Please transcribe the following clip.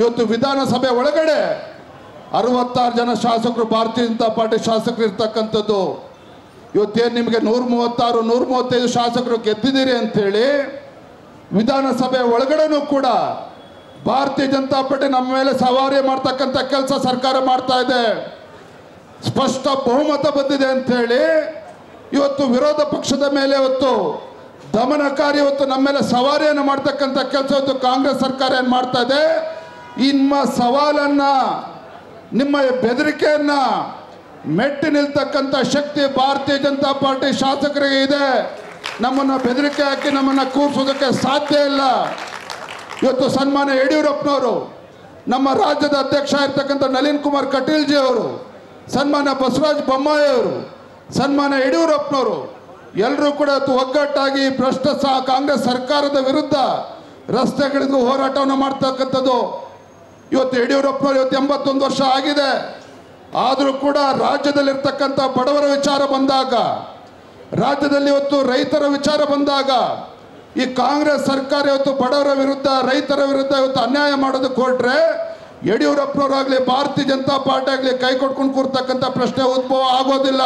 ಇವತ್ತು ವಿಧಾನಸಭೆ ಒಳಗಡೆ 66 ಜನ ಶಾಸಕರು ಭಾರತೀಯ ಜನತಾ ಪಾರ್ಟಿ ಶಾಸಕರು ಇರತಕ್ಕಂತದ್ದು ಇವತ್ತೇ ನಿಮಗೆ 136 135 ಶಾಸಕರು ಗೆದ್ದಿದ್ದೀರಿ ಅಂತ ಹೇಳಿ ವಿಧಾನಸಭೆ ಒಳಗಡೆನೂ ಕೂಡ ಭಾರತೀಯ ಜನತಾ ಪಾರ್ಟಿ ನಮ್ಮ ಮೇಲೆ ಸವಾರಿ ಮಾಡತಕ್ಕಂತ ಕೆಲಸ ಸರ್ಕಾರ ಮಾಡ್ತಾ ಇದೆ ಸ್ಪಷ್ಟ ಬಹುಮತ ಬಂದಿದೆ ಅಂತ ಹೇಳಿ ಇವತ್ತು ವಿರೋಧ ಪಕ್ಷದ ಮೇಲೆ ಇವತ್ತು ದಮನಕಾರಿ ಇವತ್ತು ನಮ್ಮ ಮೇಲೆ ಸವಾರಿಯನ್ನು ಮಾಡತಕ್ಕಂತ ಕೆಲಸ ಇವತ್ತು ಕಾಂಗ್ರೆಸ್ ಸರ್ಕಾರ ಏನು ಮಾಡ್ತಾ ಇದೆ ನಿಮ್ಮ ಸವಾಲನ್ನ ನಿಮ್ಮ ಬೆದರಿಕೆಯನ್ನ ಮೆಟ್ಟಿ ನಿಲ್ತಕ್ಕಂತ ಶಕ್ತಿ ಭಾರತೀಯ ಜನತಾ ಪಾರ್ಟಿ ಶಾಸಕರಿಗೆ ಇದೆ ನಮ್ಮನ್ನ ಬೆದರಿಕೆ ಹಾಕಿ ನಮ್ಮನ್ನ ಕೂರಿಸೋದಕ್ಕೆ ಸಾಧ್ಯ ಇಲ್ಲ ಇವತ್ತು ಸನ್ಮಾನ್ಯ ಯಡಿಯೂರಪ್ಪನವರು ನಮ್ಮ ರಾಜ್ಯದ ಅಧ್ಯಕ್ಷ ಇರತಕ್ಕಂತ ನಳಿನ್ ಕುಮಾರ್ ಕಟೀಲ್ ಜಿ ಅವರು ಸನ್ಮಾನ್ಯ ಬಸವರಾಜ ಬೊಮ್ಮಾಯಿ ಅವರು ಸನ್ಮಾನ್ಯ ಯಡಿಯೂರಪ್ಪನವರು ಎಲ್ಲರೂ ಕೂಡ ಒಗ್ಗಟ್ಟಾಗಿ ಭ್ರಷ್ಟ ಕಾಂಗ್ರೆಸ್ ಸರ್ಕಾರದ ವಿರುದ್ಧ ರಸ್ತೆಗಳಿಂದ ಹೋರಾಟವನ್ನು ಮಾಡ್ತಕ್ಕಂಥದ್ದು ಇವತ್ತು ಯಡಿಯೂರಪ್ಪನವರು ಇವತ್ತು 81 ವರ್ಷ ಆಗಿದೆ ಆದರೂ ಕೂಡ ರಾಜ್ಯದಲ್ಲಿರ್ತಕ್ಕಂಥ ಬಡವರ ವಿಚಾರ ಬಂದಾಗ ರಾಜ್ಯದಲ್ಲಿ ಇವತ್ತು ರೈತರ ವಿಚಾರ ಬಂದಾಗ ಈ ಕಾಂಗ್ರೆಸ್ ಸರ್ಕಾರ ಇವತ್ತು ಬಡವರ ವಿರುದ್ಧ ರೈತರ ವಿರುದ್ಧ ಇವತ್ತು ಅನ್ಯಾಯ ಮಾಡೋದಕ್ಕೆ ಹೊರಟ್ರೆ ಯಡಿಯೂರಪ್ಪನವರಾಗಲಿ ಭಾರತೀಯ ಜನತಾ ಪಾರ್ಟಿ ಆಗಲಿ ಕೈ ಕೊಟ್ಕೊಂಡು ಕೂರ್ತಕ್ಕಂಥ ಪ್ರಶ್ನೆ ಉದ್ಭವ ಆಗೋದಿಲ್ಲ।